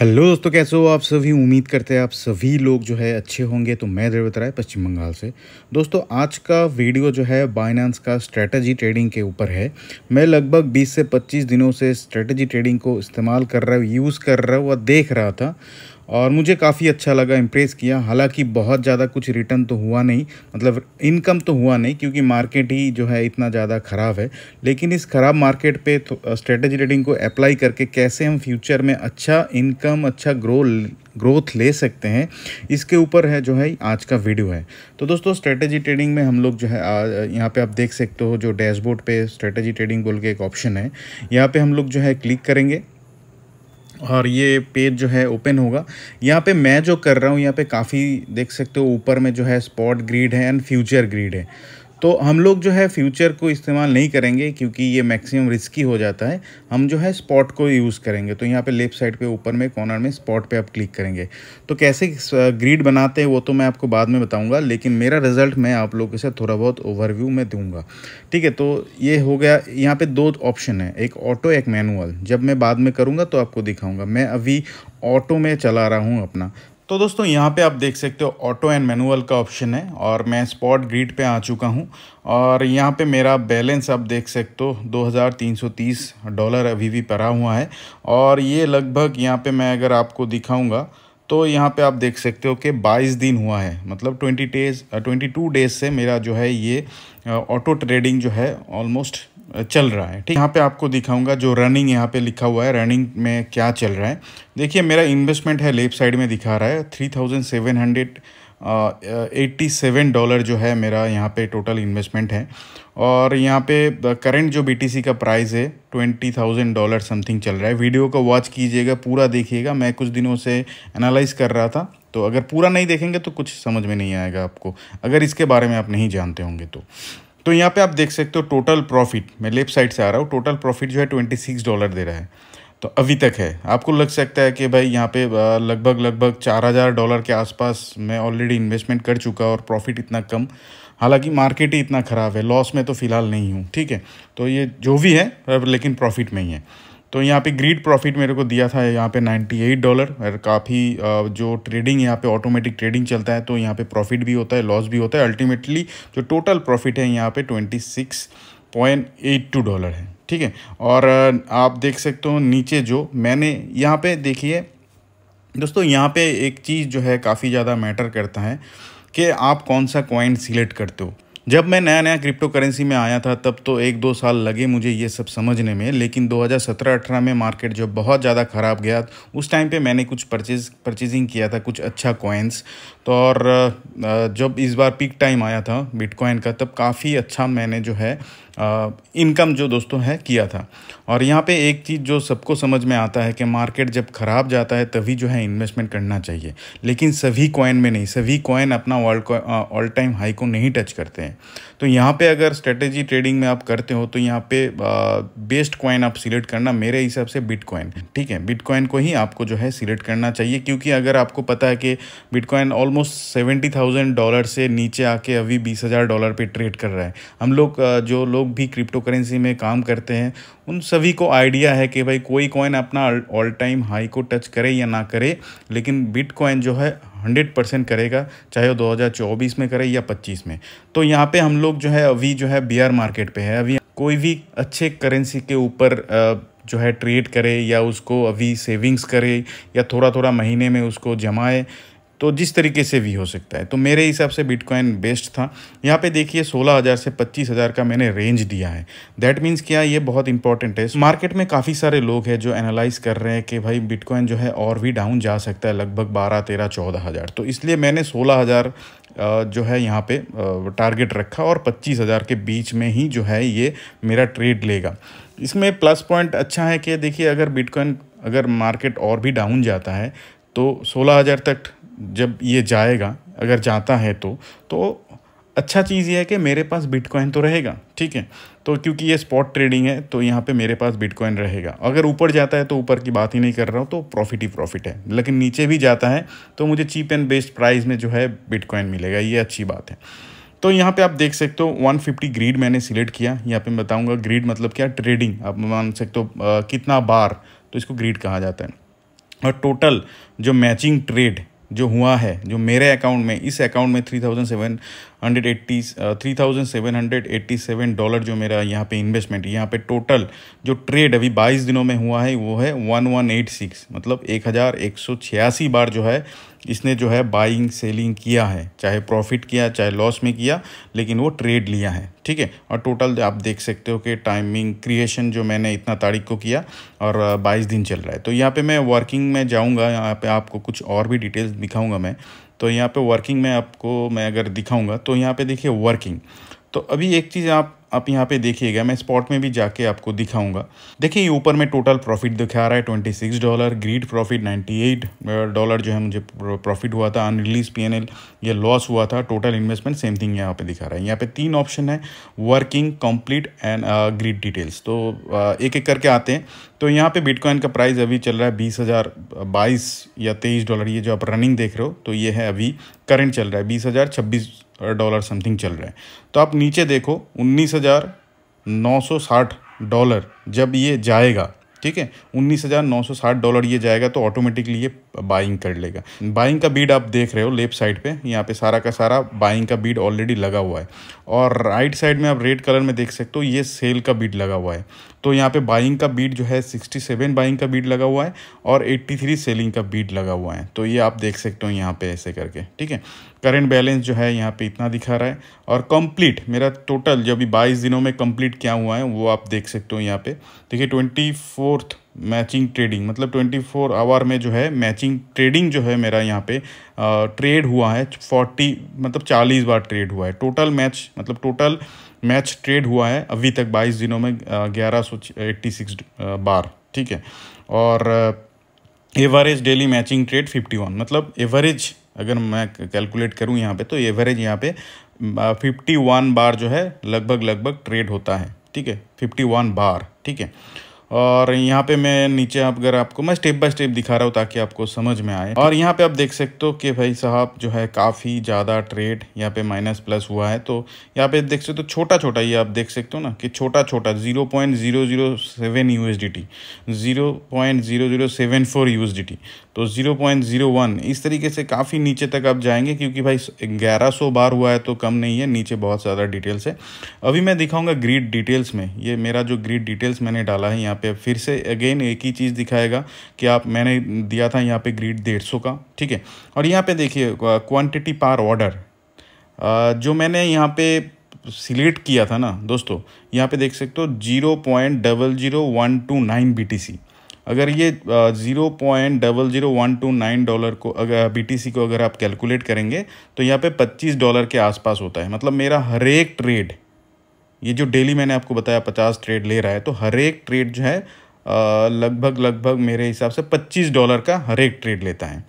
Hello दोस्तों, कैसे हो आप सभी। उम्मीद करते हैं आप सभी लोग जो है अच्छे होंगे। तो मैं देवत राय पश्चिम बंगाल से। दोस्तों, आज का वीडियो जो है बाइनेंस का स्ट्रेटजी ट्रेडिंग के ऊपर है। मैं लगभग 20 से 25 दिनों से स्ट्रेटजी ट्रेडिंग को इस्तेमाल कर रहा हूँ, यूज़ कर रहा हूँ और देख रहा था और मुझे काफ़ी अच्छा लगा, इम्प्रेस किया। हालांकि बहुत ज़्यादा कुछ रिटर्न तो हुआ नहीं, मतलब इनकम तो हुआ नहीं, क्योंकि मार्केट ही जो है इतना ज़्यादा ख़राब है। लेकिन इस ख़राब मार्केट पे स्ट्रेटजी ट्रेडिंग को अप्लाई करके कैसे हम फ्यूचर में अच्छा इनकम, अच्छा ग्रोथ ले सकते हैं, इसके ऊपर है जो है आज का वीडियो है। तो दोस्तों, स्ट्रेटजी ट्रेडिंग में हम लोग जो है यहाँ पे आप देख सकते हो, जो डैशबोर्ड पे स्ट्रेटजी ट्रेडिंग बोल के एक ऑप्शन है, यहाँ पे हम लोग जो है क्लिक करेंगे और ये पेज जो है ओपन होगा। यहाँ पे मैं जो कर रहा हूँ, यहाँ पे काफ़ी देख सकते हो ऊपर में जो है स्पॉट ग्रिड है एंड फ्यूचर ग्रिड है। तो हम लोग जो है फ्यूचर को इस्तेमाल नहीं करेंगे क्योंकि ये मैक्सिमम रिस्की हो जाता है। हम जो है स्पॉट को यूज़ करेंगे। तो यहाँ पे लेफ्ट साइड पे ऊपर में कॉर्नर में स्पॉट पे आप क्लिक करेंगे। तो कैसे ग्रिड बनाते हैं वो तो मैं आपको बाद में बताऊंगा, लेकिन मेरा रिजल्ट मैं आप लोगों के साथ थोड़ा बहुत ओवरव्यू में दूँगा, ठीक है। तो ये हो गया। यहाँ पर दो ऑप्शन है, एक ऑटो एक मैनुअल। जब मैं बाद में करूँगा तो आपको दिखाऊँगा। मैं अभी ऑटो में चला रहा हूँ अपना। तो दोस्तों, यहाँ पे आप देख सकते हो ऑटो एंड मैनुअल का ऑप्शन है और मैं स्पॉट ग्रिड पे आ चुका हूँ और यहाँ पे मेरा बैलेंस आप देख सकते हो $2,330 अभी भी पड़ा हुआ है। और ये लगभग यहाँ पे मैं अगर आपको दिखाऊंगा तो यहाँ पे आप देख सकते हो कि 22 दिन हुआ है, मतलब 22 डेज से मेरा जो है ये ऑटो ट्रेडिंग जो है ऑलमोस्ट चल रहा है, ठीक। यहाँ पे आपको दिखाऊंगा जो रनिंग यहाँ पे लिखा हुआ है, रनिंग में क्या चल रहा है। देखिए, मेरा इन्वेस्टमेंट है लेफ्ट साइड में दिखा रहा है $3,787 जो है मेरा यहाँ पे टोटल इन्वेस्टमेंट है। और यहाँ पे करंट जो BTC का प्राइस है $20,000 समथिंग चल रहा है। वीडियो को वॉच कीजिएगा, पूरा देखिएगा। मैं कुछ दिनों से एनालाइज कर रहा था, तो अगर पूरा नहीं देखेंगे तो कुछ समझ में नहीं आएगा आपको, अगर इसके बारे में आप नहीं जानते होंगे तो। तो यहाँ पे आप देख सकते हो टोटल प्रॉफिट, मैं लेफ्ट साइड से आ रहा हूँ, टोटल प्रॉफिट जो है $26 दे रहा है तो अभी तक है। आपको लग सकता है कि भाई यहाँ पे लगभग $4,000 के आसपास मैं ऑलरेडी इन्वेस्टमेंट कर चुका और प्रॉफिट इतना कम, हालांकि मार्केट ही इतना ख़राब है। लॉस में तो फ़िलहाल नहीं हूँ, ठीक है। तो ये जो भी है लेकिन प्रॉफिट में ही है। तो यहाँ पे ग्रिड प्रॉफिट मेरे को दिया था यहाँ पे $98 और काफ़ी जो ट्रेडिंग यहाँ पे ऑटोमेटिक ट्रेडिंग चलता है तो यहाँ पे प्रॉफिट भी होता है, लॉस भी होता है। अल्टीमेटली जो टोटल प्रॉफिट है यहाँ पे $26.82 है, ठीक है। और आप देख सकते हो नीचे जो मैंने यहाँ पे, देखिए दोस्तों, यहाँ पे एक चीज़ जो है काफ़ी ज़्यादा मैटर करता है कि आप कौन सा कॉइन सिलेक्ट करते हो। जब मैं नया नया क्रिप्टो करेंसी में आया था तब तो 1-2 साल लगे मुझे ये सब समझने में, लेकिन 2017-18 में मार्केट जब बहुत ज़्यादा ख़राब गया उस टाइम पे मैंने कुछ परचेजिंग किया था, कुछ अच्छा कॉइन्स। तो और जब इस बार पीक टाइम आया था बिटकॉइन का तब काफ़ी अच्छा मैंने जो है इनकम जो दोस्तों है किया था। और यहाँ पे एक चीज़ जो सबको समझ में आता है कि मार्केट जब ख़राब जाता है तभी जो है इन्वेस्टमेंट करना चाहिए, लेकिन सभी कॉइन में नहीं। सभी कॉइन अपना ऑल टाइम हाई को नहीं टच करते हैं। तो यहाँ पे अगर स्ट्रेटेजी ट्रेडिंग में आप करते हो तो यहाँ पे बेस्ट कॉइन आप सिलेक्ट करना, मेरे हिसाब से बिटकॉइन, ठीक है। बिटकॉइन को ही आपको जो है सिलेक्ट करना चाहिए, क्योंकि अगर आपको पता है कि बिटकॉइन ऑलमोस्ट $70,000 से नीचे आके अभी $20,000 पे ट्रेड कर रहा है। हम लोग जो लोग भी क्रिप्टो करेंसी में काम करते हैं उन सभी को आइडिया है कि भाई कोई कॉइन अपना ऑल टाइम हाई को टच करे या ना करे, लेकिन बिटकॉइन जो है 100% करेगा, चाहे वो 2024 में करे या 25 में। तो यहाँ पे हम लोग जो है अभी जो है बीयर मार्केट पे है। अभी कोई भी अच्छे करेंसी के ऊपर जो है ट्रेड करे या उसको अभी सेविंग्स करे या थोड़ा थोड़ा महीने में उसको जमाए, तो जिस तरीके से भी हो सकता है। तो मेरे हिसाब से बिटकॉइन बेस्ट था। यहाँ पे देखिए 16,000 से 25,000 का मैंने रेंज दिया है। दैट मीन्स क्या, ये बहुत इंपॉर्टेंट है। मार्केट में काफ़ी सारे लोग हैं जो एनालाइज कर रहे हैं कि भाई बिटकॉइन जो है और भी डाउन जा सकता है, लगभग 12-13-14,000। तो इसलिए मैंने 16,000 जो है यहाँ पे टारगेट रखा और 25,000 के बीच में ही जो है ये मेरा ट्रेड लेगा। इसमें प्लस पॉइंट अच्छा है कि देखिए, अगर बिटकॉइन अगर मार्केट और भी डाउन जाता है तो 16,000 तक जब ये जाएगा, अगर जाता है तो अच्छा चीज़ ये है कि मेरे पास बिटकॉइन तो रहेगा, ठीक है। तो क्योंकि ये स्पॉट ट्रेडिंग है तो यहाँ पे मेरे पास बिटकॉइन रहेगा। अगर ऊपर जाता है तो ऊपर की बात ही नहीं कर रहा हूँ, तो प्रॉफिट ही प्रॉफिट है। लेकिन नीचे भी जाता है तो मुझे चीप एंड बेस्ट प्राइस में जो है बिटकॉइन मिलेगा, ये अच्छी बात है। तो यहाँ पे आप देख सकते हो 150 ग्रिड मैंने सिलेक्ट किया। यहाँ पे मैं बताऊँगा ग्रिड मतलब क्या, ट्रेडिंग आप मान सकते हो कितना बार, तो इसको ग्रिड कहा जाता है। और टोटल जो मैचिंग ट्रेड जो हुआ है, जो मेरे अकाउंट में, इस अकाउंट में $3,787 जो मेरा यहाँ पे इन्वेस्टमेंट, यहाँ पे टोटल जो ट्रेड अभी 22 दिनों में हुआ है वो है 1186, मतलब 1186 बार जो है इसने जो है बाइंग सेलिंग किया है, चाहे प्रॉफिट किया चाहे लॉस में किया, लेकिन वो ट्रेड लिया है, ठीक है। और टोटल आप देख सकते हो कि टाइमिंग क्रिएशन जो मैंने इतना तारीख को किया और 22 दिन चल रहा है। तो यहाँ पे मैं वर्किंग में जाऊँगा, यहाँ पे आपको कुछ और भी डिटेल्स दिखाऊँगा मैं। तो यहाँ पे वर्किंग में आपको मैं अगर दिखाऊँगा तो यहाँ पर देखिए वर्किंग। तो अभी एक चीज़ आप यहाँ पे देखिएगा, मैं स्पॉट में भी जाके आपको दिखाऊंगा। देखिए ऊपर में टोटल प्रॉफिट दिखा रहा है $26, ग्रीड प्रॉफिट $98 जो है मुझे प्रॉफिट हुआ था, अनरिलीज पीएनएल ये लॉस हुआ था, टोटल इन्वेस्टमेंट सेम थिंग यहाँ पे दिखा रहा है। यहाँ पे 3 ऑप्शन है, working, complete and grid details. तो एक एक करके आते हैं। तो यहाँ पे बिटकॉइन का प्राइस अभी चल रहा है 20,022 या $23, ये जो आप रनिंग देख रहे हो तो ये है अभी करंट चल रहा है $20,026 समथिंग चल रहा है। तो आप नीचे देखो $19,960 जब ये जाएगा, ठीक है, $19,960 ये जाएगा तो ऑटोमेटिकली ये बाइंग कर लेगा। बाइंग का बीड आप देख रहे हो लेफ्ट साइड पे, यहाँ पे सारा का सारा बाइंग का बीड ऑलरेडी लगा हुआ है। और राइट साइड में आप रेड कलर में देख सकते हो ये सेल का बीड लगा हुआ है। तो यहाँ पे बाइंग का बीड जो है 67 बाइंग का बीड लगा हुआ है और 83 सेलिंग का बीड लगा हुआ है। तो ये आप देख सकते हो यहाँ पे ऐसे करके, ठीक है। करंट बैलेंस जो है यहाँ पे इतना दिखा रहा है। और कंप्लीट मेरा टोटल जो अभी 22 दिनों में कंप्लीट क्या हुआ है वो आप देख सकते हो यहाँ पे। देखिए 24 मैचिंग ट्रेडिंग, मतलब 24 आवर में जो है मैचिंग ट्रेडिंग जो है मेरा यहाँ पे ट्रेड हुआ है 40, मतलब 40 बार ट्रेड हुआ है। टोटल मैच, मतलब टोटल मैच ट्रेड हुआ है अभी तक 22 दिनों में 1186 बार, ठीक है। और एवरेज डेली मैचिंग ट्रेड 51, मतलब एवरेज अगर मैं कैलकुलेट करूँ यहाँ पे तो एवरेज यहाँ पे 51 बार जो है लगभग ट्रेड होता है, ठीक है, 51 बार, ठीक है। और यहाँ पे मैं नीचे अगर आपको मैं स्टेप बाय स्टेप दिखा रहा हूँ ताकि आपको समझ में आए। और यहाँ पे आप देख सकते हो कि भाई साहब जो है काफ़ी ज़्यादा ट्रेड यहाँ पे माइनस प्लस हुआ है। तो यहाँ पे देख सकते हो छोटा छोटा, ये आप देख सकते हो ना कि छोटा छोटा 0.007 USDT, 0.0074 USDT, तो 0.01, इस तरीके से काफ़ी नीचे तक आप जाएंगे, क्योंकि भाई 1100 बार हुआ है तो कम नहीं है। नीचे बहुत ज़्यादा डिटेल्स है। अभी मैं दिखाऊँगा ग्रिड डिटेल्स में, ये मेरा जो ग्रिड डिटेल्स मैंने डाला है यहाँ पे फिर से अगेन एक ही चीज़ दिखाएगा कि आप, मैंने दिया था यहाँ पे ग्रिड 150 का, ठीक है। और यहाँ पे देखिए क्वांटिटी पर ऑर्डर जो मैंने यहाँ पे सिलेक्ट किया था ना दोस्तों, यहाँ पे देख सकते हो 0.00129 BTC। अगर ये $0.00129 को अगर BTC को अगर आप कैलकुलेट करेंगे तो यहाँ पे $25 के आसपास होता है। मतलब मेरा हर एक ट्रेड, ये जो डेली मैंने आपको बताया 50 ट्रेड ले रहा है, तो हर एक ट्रेड जो है लगभग मेरे हिसाब से $25 का हर एक ट्रेड लेता है।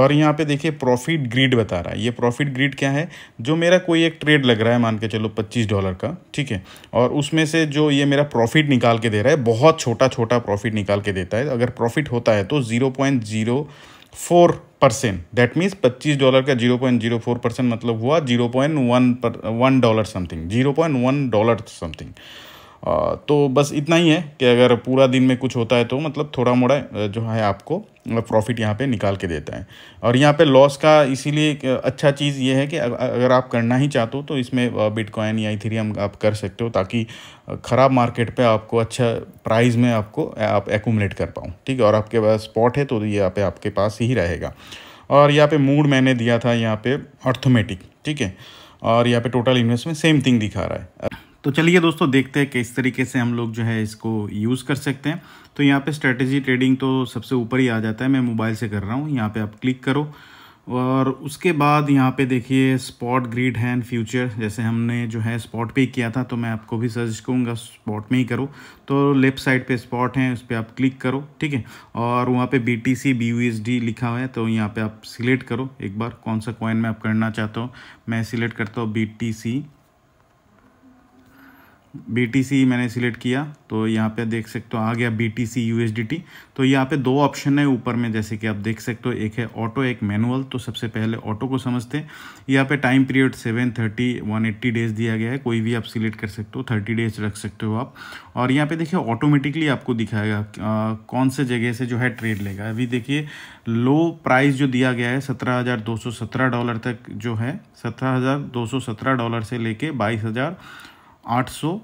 और यहाँ पे देखिए प्रॉफिट ग्रिड बता रहा है। ये प्रॉफिट ग्रिड क्या है, जो मेरा कोई एक ट्रेड लग रहा है मान के चलो $25 का, ठीक है, और उसमें से जो ये मेरा प्रॉफिट निकाल के दे रहा है, बहुत छोटा छोटा प्रॉफिट निकाल के देता है। अगर प्रॉफिट होता है तो 0.04%, दैट मीन्स $25 का 0.04% मतलब हुआ $0.1 समथिंग, $0.1 समथिंग। तो बस इतना ही है कि अगर पूरा दिन में कुछ होता है तो मतलब थोड़ा मोड़ा जो है आपको प्रॉफिट यहाँ पे निकाल के देता है। और यहाँ पे लॉस का इसीलिए अच्छा चीज़ ये है कि अगर आप करना ही चाहते हो तो इसमें बिटकॉइन या इथेरियम आप कर सकते हो, ताकि ख़राब मार्केट पे आपको अच्छा प्राइस में आपको आप एक्यूमुलेट कर पाओ, ठीक है। और आपके पास स्पॉट है तो ये पे आपके पास ही रहेगा। और यहाँ पे मूड मैंने दिया था यहाँ पे अर्थमेटिक, ठीक है। और यहाँ पे टोटल इन्वेस्टमेंट सेम थिंग दिखा रहा है। तो चलिए दोस्तों देखते हैं किस तरीके से हम लोग जो है इसको यूज़ कर सकते हैं। तो यहाँ पे स्ट्रेटेजी ट्रेडिंग तो सबसे ऊपर ही आ जाता है, मैं मोबाइल से कर रहा हूँ। यहाँ पे आप क्लिक करो और उसके बाद यहाँ पे देखिए स्पॉट, ग्रिड एंड फ्यूचर, जैसे हमने जो है स्पॉट पे ही किया था तो मैं आपको भी सजेस्ट करूँगा स्पॉट में ही करो। तो लेफ़्ट साइड पे स्पॉट है, उस पर आप क्लिक करो, ठीक है। और वहाँ पे BTC BUSD लिखा हुआ है तो यहाँ पे आप सिलेक्ट करो एक बार कौन सा कॉइन में आप करना चाहते हो। मैं सिलेक्ट करता हूँ BTC BTC मैंने सिलेक्ट किया तो यहाँ पे देख सकते हो आ गया BTC USDT। तो यहाँ पे दो ऑप्शन है ऊपर में, जैसे कि आप देख सकते हो, एक है ऑटो एक मैनुअल। तो सबसे पहले ऑटो को समझते हैं। यहाँ पे टाइम पीरियड 7, 30, 180 डेज दिया गया है, कोई भी आप सिलेक्ट कर सकते हो, 30 डेज रख सकते हो आप। और यहाँ पे देखिए ऑटोमेटिकली आपको दिखाएगा कौन से जगह से जो है ट्रेड लेगा। अभी देखिए लो प्राइस जो दिया गया है $17,217 तक जो है, $17,217 से लेके 22,800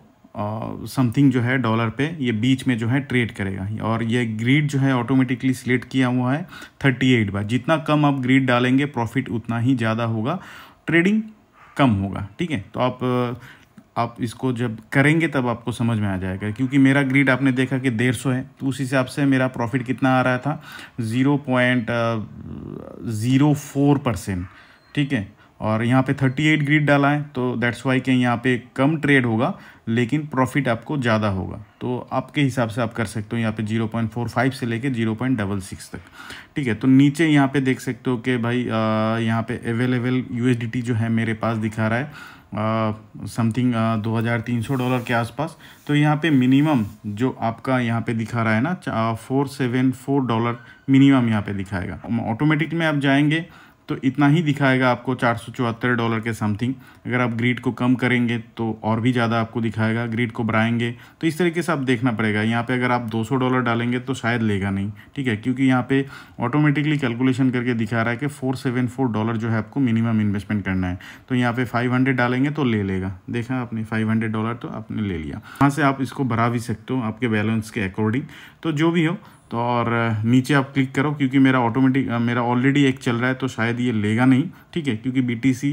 समथिंग जो है डॉलर पे ये बीच में जो है ट्रेड करेगा। और ये ग्रिड जो है ऑटोमेटिकली सिलेक्ट किया हुआ है 38 बार। जितना कम आप ग्रिड डालेंगे प्रॉफिट उतना ही ज़्यादा होगा, ट्रेडिंग कम होगा। ठीक है, तो आप इसको जब करेंगे तब आपको समझ में आ जाएगा। क्योंकि मेरा ग्रिड आपने देखा कि 150 है, तो उस हिसाब से मेरा प्रॉफिट कितना आ रहा था, 0.04%। ठीक है, और यहाँ पे 38 ग्रिड डाला है तो दैट्स वाई कि यहाँ पे कम ट्रेड होगा लेकिन प्रॉफिट आपको ज़्यादा होगा। तो आपके हिसाब से आप कर सकते हो यहाँ पे 0.45 से लेके 0.66 तक। ठीक है, तो नीचे यहाँ पे देख सकते हो कि भाई यहाँ पे अवेलेबल USDT जो है मेरे पास दिखा रहा है समथिंग $2,300 के आसपास। तो यहाँ पे मिनिमम जो आपका यहाँ पे दिखा रहा है ना $474 मिनिमम यहाँ पे दिखाएगा। ऑटोमेटिक में आप जाएंगे तो इतना ही दिखाएगा आपको, $474 के समथिंग। अगर आप ग्रिड को कम करेंगे तो और भी ज़्यादा आपको दिखाएगा, ग्रिड को बढ़ाएंगे तो इस तरीके से आप देखना पड़ेगा। यहाँ पे अगर आप $200 डालेंगे तो शायद लेगा नहीं। ठीक है, क्योंकि यहाँ पे ऑटोमेटिकली कैलकुलेशन करके दिखा रहा है कि $474 जो है आपको मिनिमम इन्वेस्टमेंट करना है। तो यहाँ पे 500 डालेंगे तो ले लेगा। देखा आपने, $500 तो आपने ले लिया। वहाँ से आप इसको बढ़ा भी सकते हो आपके बैलेंस के अकॉर्डिंग, तो जो भी हो। तो और नीचे आप क्लिक करो, क्योंकि मेरा ऑलरेडी एक चल रहा है तो शायद ये लेगा नहीं। ठीक है, क्योंकि BTC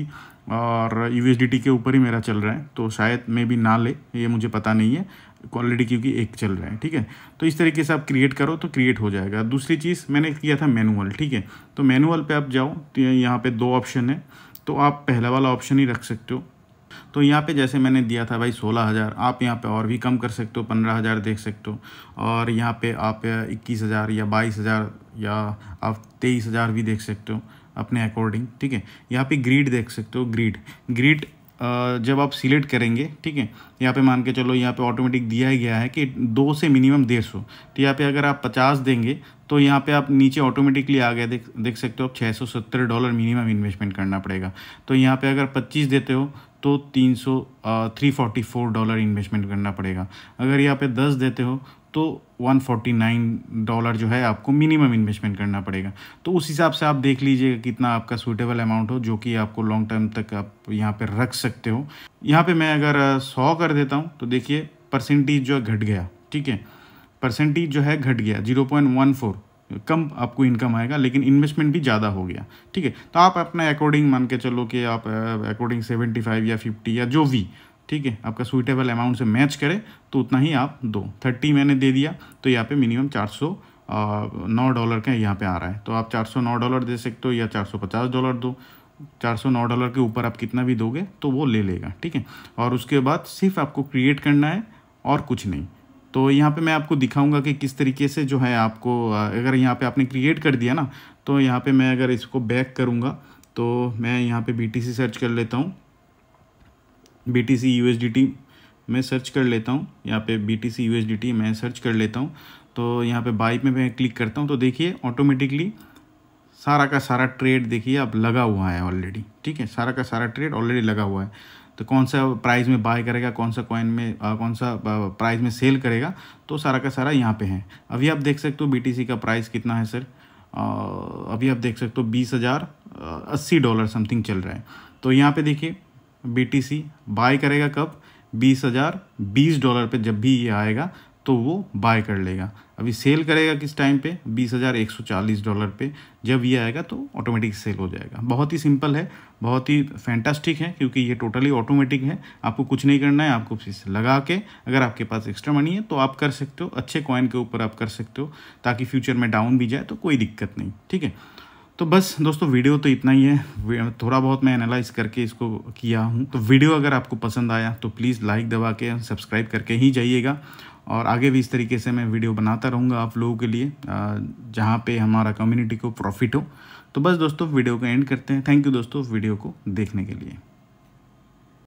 और USDT के ऊपर ही मेरा चल रहा है तो शायद मैं भी ना ले, ये मुझे पता नहीं है ऑलरेडी, क्योंकि एक चल रहा है। ठीक है, तो इस तरीके से आप क्रिएट करो तो क्रिएट हो जाएगा। दूसरी चीज़ मैंने किया था मैनुअल। ठीक है, तो मैनुअल पर आप जाओ तो यहाँ पर दो ऑप्शन है, तो आप पहला वाला ऑप्शन ही रख सकते हो। तो यहाँ पे जैसे मैंने दिया था भाई 16,000, आप यहाँ पे और भी कम कर सकते हो, 15,000 देख सकते हो। और यहाँ पे आप 21,000 या 22,000 या आप 23,000 भी देख सकते हो अपने अकॉर्डिंग। ठीक है, यहाँ पे ग्रिड देख सकते हो। ग्रिड जब आप सिलेक्ट करेंगे, ठीक है, यहाँ पे मान के चलो यहाँ पे ऑटोमेटिक दिया ही गया है कि 2 से मिनिमम 150। तो यहाँ पे अगर आप 50 देंगे तो यहाँ पे आप नीचे ऑटोमेटिकली आ गए, देख सकते हो आप $670 मिनिमम इन्वेस्टमेंट करना पड़ेगा। तो यहाँ पे अगर 25 देते हो तो $344 इन्वेस्टमेंट करना पड़ेगा। अगर यहाँ पे 10 देते हो तो $149 जो है आपको मिनिमम इन्वेस्टमेंट करना पड़ेगा। तो उस हिसाब से आप देख लीजिएगा कितना आपका सूटेबल अमाउंट हो, जो कि आपको लॉन्ग टर्म तक आप यहाँ पे रख सकते हो। यहाँ पे मैं अगर 100 कर देता हूँ तो देखिए परसेंटेज जो है घट गया। ठीक है, परसेंटेज जो है घट गया 0.14, कम आपको इनकम आएगा लेकिन इन्वेस्टमेंट भी ज़्यादा हो गया। ठीक है, तो आप अपने अकॉर्डिंग मान के चलो कि आप अकॉर्डिंग 75 या 50 या जो भी, ठीक है, आपका सूटेबल अमाउंट से मैच करे तो उतना ही आप दो। 30 मैंने दे दिया तो यहाँ पे मिनिमम $409 का यहाँ पे आ रहा है। तो आप $409 दे सकते हो या $450 दो। $409 के ऊपर आप कितना भी दोगे तो वो ले लेगा। ठीक है, और उसके बाद सिर्फ आपको क्रिएट करना है और कुछ नहीं। तो यहाँ पे मैं आपको दिखाऊंगा कि किस तरीके से जो है आपको, अगर यहाँ पे आपने क्रिएट कर दिया ना, तो यहाँ पे मैं अगर इसको बैक करूँगा तो मैं यहाँ पे BTC सर्च कर लेता हूँ, BTC USDT मैं सर्च कर लेता हूँ। यहाँ पे BTC USDT मैं सर्च कर लेता हूँ। तो यहाँ पे बाई पे मैं क्लिक करता हूँ तो देखिए ऑटोमेटिकली सारा का सारा ट्रेड देखिए अब लगा हुआ है ऑलरेडी। ठीक है, सारा का सारा ट्रेड ऑलरेडी लगा हुआ है। तो कौन सा प्राइस में बाय करेगा, कौन सा कॉइन में कौन सा प्राइस में सेल करेगा, तो सारा का सारा यहाँ पे है। अभी आप देख सकते हो BTC का प्राइस कितना है सर, अभी आप देख सकते हो $20,080 समथिंग चल रहा है। तो यहाँ पे देखिए BTC बाय करेगा कब, $20,020 पे जब भी ये आएगा तो वो बाय कर लेगा। अभी सेल करेगा किस टाइम पे, $20,140 पे जब ये आएगा तो ऑटोमेटिक सेल हो जाएगा। बहुत ही सिंपल है, बहुत ही फैंटास्टिक है, क्योंकि ये टोटली ऑटोमेटिक है। आपको कुछ नहीं करना है, आपको इसे लगा के, अगर आपके पास एक्स्ट्रा मनी है तो आप कर सकते हो, अच्छे कॉइन के ऊपर आप कर सकते हो, ताकि फ्यूचर में डाउन भी जाए तो कोई दिक्कत नहीं। ठीक है, तो बस दोस्तों वीडियो तो इतना ही है, थोड़ा बहुत मैं एनालाइज करके इसको किया हूँ। तो वीडियो अगर आपको पसंद आया तो प्लीज़ लाइक दबा के सब्सक्राइब करके ही जाइएगा, और आगे भी इस तरीके से मैं वीडियो बनाता रहूँगा आप लोगों के लिए, जहाँ पे हमारा कम्युनिटी को प्रॉफिट हो। तो बस दोस्तों वीडियो को एंड करते हैं। थैंक यू दोस्तों वीडियो को देखने के लिए।